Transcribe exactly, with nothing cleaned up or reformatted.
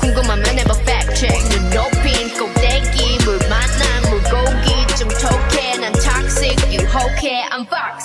궁금하면 never fact check 눈 높인 꼭대기 물 만난 물고기 좀 톡해 난 toxic 유혹해 I'm fucked